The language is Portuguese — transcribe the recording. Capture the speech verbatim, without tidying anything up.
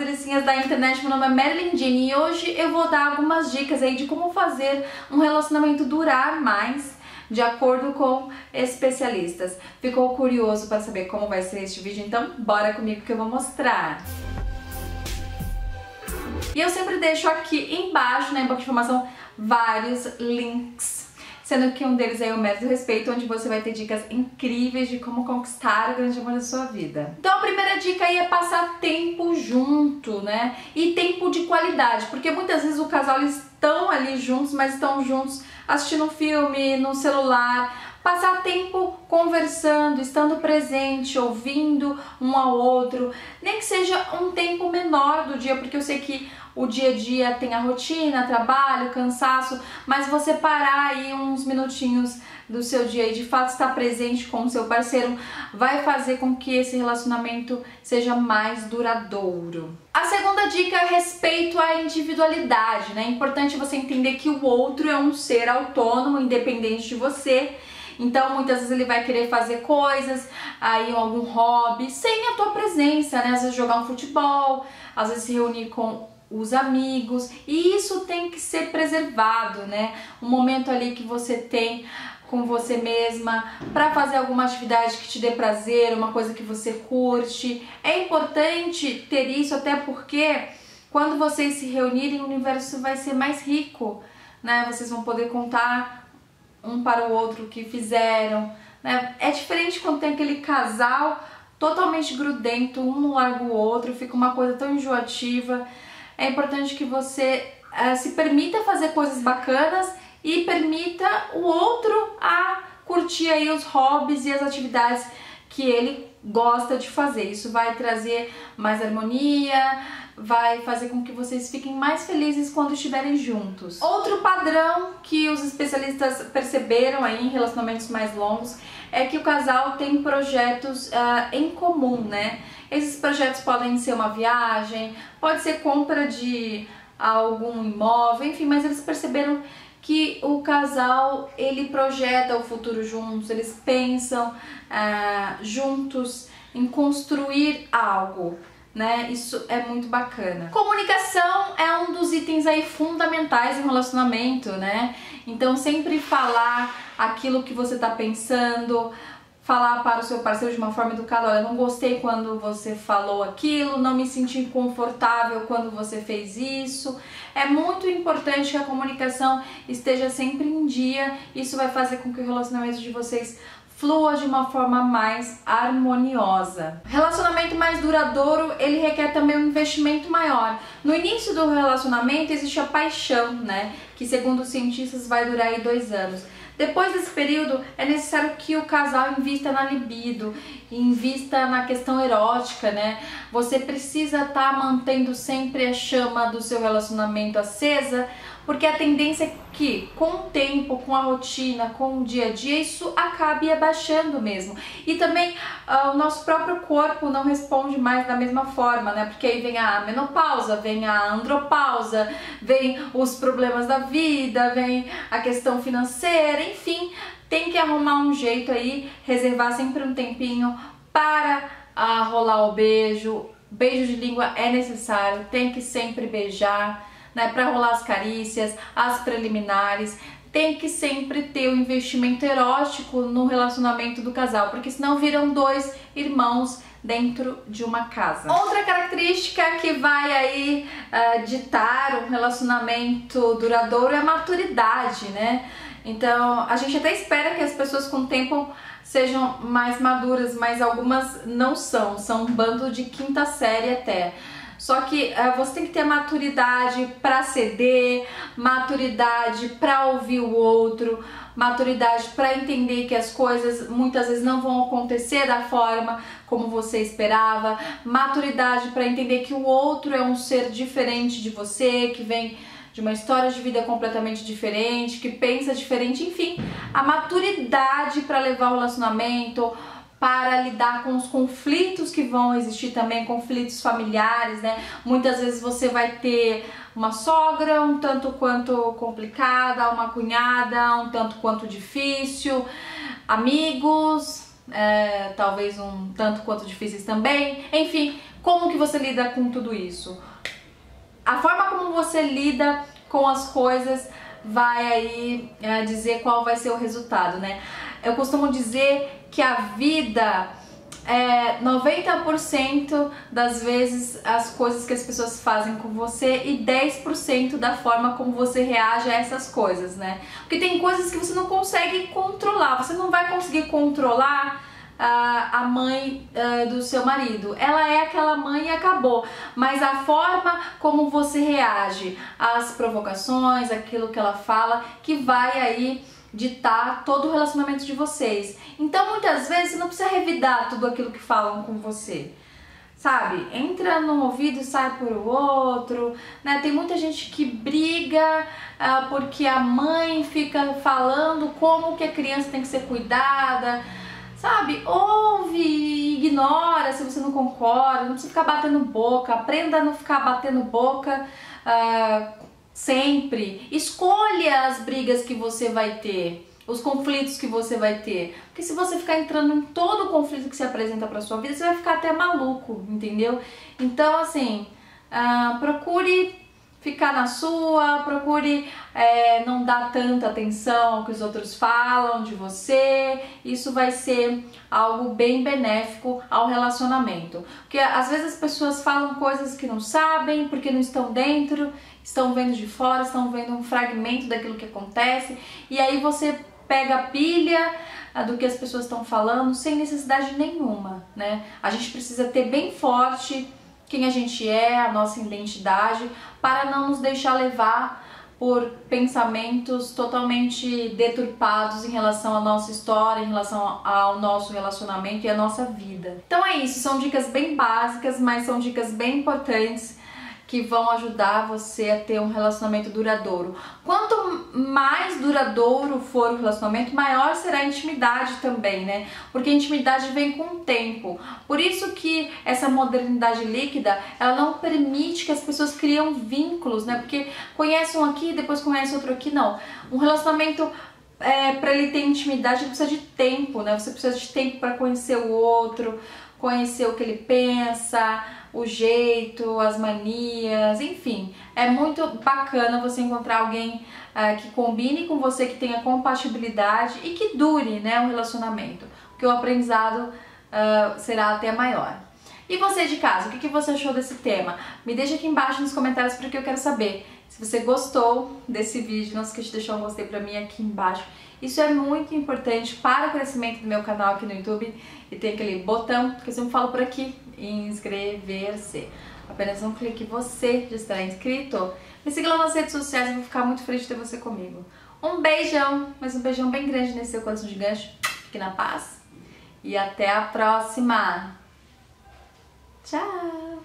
delicinhas da internet, meu nome é Merlin e hoje eu vou dar algumas dicas aí de como fazer um relacionamento durar mais, de acordo com especialistas. Ficou curioso para saber como vai ser este vídeo? Então bora comigo que eu vou mostrar! E eu sempre deixo aqui embaixo, na box de informação, vários links, sendo que um deles é o Mestre do Respeito, onde você vai ter dicas incríveis de como conquistar o grande amor da sua vida. Então a primeira dica aí é passar tempo junto, né? E tempo de qualidade, porque muitas vezes o casal, eles estão ali juntos, mas estão juntos assistindo um filme, no celular. Passar tempo conversando, estando presente, ouvindo um ao outro, nem que seja um tempo menor do dia, porque eu sei que o dia a dia tem a rotina, trabalho, cansaço, mas você parar aí uns minutinhos do seu dia e de fato estar presente com o seu parceiro vai fazer com que esse relacionamento seja mais duradouro. A segunda dica é respeito à individualidade, né? É importante você entender que o outro é um ser autônomo, independente de você. Então, muitas vezes ele vai querer fazer coisas, aí algum hobby, sem a tua presença, né? Às vezes jogar um futebol, às vezes se reunir com os amigos, e isso tem que ser preservado, né? Um momento ali que você tem com você mesma, para fazer alguma atividade que te dê prazer, uma coisa que você curte. É importante ter isso, até porque quando vocês se reunirem, o universo vai ser mais rico, né? Vocês vão poder contar um para o outro o que fizeram, né? É diferente quando tem aquele casal totalmente grudento, um não larga o outro, fica uma coisa tão enjoativa. É importante que você uh, se permita fazer coisas bacanas e permita o outro a curtir aí os hobbies e as atividades que ele gosta de fazer. Isso vai trazer mais harmonia, vai fazer com que vocês fiquem mais felizes quando estiverem juntos. Outro padrão que os especialistas perceberam aí em relacionamentos mais longos é que o casal tem projetos uh, em comum, né? Esses projetos podem ser uma viagem, pode ser compra de algum imóvel, enfim, mas eles perceberam que o casal, ele projeta o futuro juntos, eles pensam ah, juntos em construir algo, né? Isso é muito bacana. Comunicação é um dos itens aí fundamentais em relacionamento, né? Então sempre falar aquilo que você tá pensando, falar para o seu parceiro de uma forma educada: olha, não gostei quando você falou aquilo, não me senti confortável quando você fez isso. É muito importante que a comunicação esteja sempre em dia, isso vai fazer com que o relacionamento de vocês flua de uma forma mais harmoniosa. Relacionamento mais duradouro, ele requer também um investimento maior. No início do relacionamento existe a paixão, né? Que segundo os cientistas vai durar aí dois anos. Depois desse período, é necessário que o casal invista na libido, invista na questão erótica, né? Você precisa estar mantendo sempre a chama do seu relacionamento acesa, porque a tendência é que, com o tempo, com a rotina, com o dia a dia, isso acabe abaixando mesmo. E também uh, o nosso próprio corpo não responde mais da mesma forma, né? Porque aí vem a menopausa, vem a andropausa, vem os problemas da vida, vem a questão financeira, enfim, tem que arrumar um jeito aí, reservar sempre um tempinho para uh, rolar o beijo. Beijo de língua é necessário, tem que sempre beijar, né, para rolar as carícias, as preliminares. Tem que sempre ter o um investimento erótico no relacionamento do casal, porque senão viram dois irmãos dentro de uma casa. Outra característica que vai aí uh, ditar um relacionamento duradouro é a maturidade, né? Então a gente até espera que as pessoas com o tempo sejam mais maduras, mas algumas não são, são um bando de quinta série até. Só que uh, você tem que ter maturidade para ceder, maturidade para ouvir o outro, maturidade para entender que as coisas muitas vezes não vão acontecer da forma como você esperava, maturidade para entender que o outro é um ser diferente de você, que vem de uma história de vida completamente diferente, que pensa diferente, enfim, a maturidade para levar o relacionamento, para lidar com os conflitos que vão existir também, conflitos familiares, né? Muitas vezes você vai ter uma sogra um tanto quanto complicada, uma cunhada um tanto quanto difícil, amigos, é, talvez um tanto quanto difíceis também, enfim, Como que você lida com tudo isso? A forma como você lida com as coisas vai aí é, dizer qual vai ser o resultado, né? Eu costumo dizer que a vida, é, noventa por cento das vezes as coisas que as pessoas fazem com você e dez por cento da forma como você reage a essas coisas, né? Porque tem coisas que você não consegue controlar, você não vai conseguir controlar a mãe do seu marido. Ela é aquela mãe e acabou. Mas a forma como você reage às provocações, aquilo que ela fala, que vai aí ditar todo o relacionamento de vocês. Então, muitas vezes, você não precisa revidar tudo aquilo que falam com você. Sabe? Entra num ouvido e sai por outro, né? Tem muita gente que briga ah, porque a mãe fica falando como que a criança tem que ser cuidada. Sabe, ouve e ignora se você não concorda, não precisa ficar batendo boca, aprenda a não ficar batendo boca uh, sempre. Escolha as brigas que você vai ter, os conflitos que você vai ter. Porque se você ficar entrando em todo o conflito que se apresenta pra sua vida, você vai ficar até maluco, entendeu? Então, assim, uh, procure ficar na sua, procure é, não dar tanta atenção ao que os outros falam de você. Isso vai ser algo bem benéfico ao relacionamento. Porque às vezes as pessoas falam coisas que não sabem, porque não estão dentro, estão vendo de fora, estão vendo um fragmento daquilo que acontece. E aí você pega a pilha do que as pessoas estão falando sem necessidade nenhuma, né? A gente precisa ter bem forte quem a gente é, a nossa identidade, para não nos deixar levar por pensamentos totalmente deturpados em relação à nossa história, em relação ao nosso relacionamento e à nossa vida. Então é isso, são dicas bem básicas, mas são dicas bem importantes que vão ajudar você a ter um relacionamento duradouro. Quanto mais duradouro for o relacionamento, maior será a intimidade também, né? Porque a intimidade vem com o tempo. Por isso que essa modernidade líquida, ela não permite que as pessoas criem vínculos, né? Porque conhece um aqui, depois conhece outro aqui, não. Um relacionamento, é, para ele ter intimidade, ele precisa de tempo, né? Você precisa de tempo para conhecer o outro, conhecer o que ele pensa, o jeito, as manias, enfim. É muito bacana você encontrar alguém uh, que combine com você, que tenha compatibilidade e que dure, né, um relacionamento, porque o aprendizado uh, será até maior. E você de casa, o que, que você achou desse tema? Me deixa aqui embaixo nos comentários porque eu quero saber. Se você gostou desse vídeo, não esqueça de deixar um gostei pra mim aqui embaixo. Isso é muito importante para o crescimento do meu canal aqui no YouTube. E tem aquele botão que eu sempre falo por aqui, inscrever-se. Apenas um clique e você já estará inscrito. Me siga lá nas redes sociais, eu vou ficar muito feliz de ter você comigo. Um beijão, mas um beijão bem grande nesse seu coração gigante. Fique na paz e até a próxima. Tchau!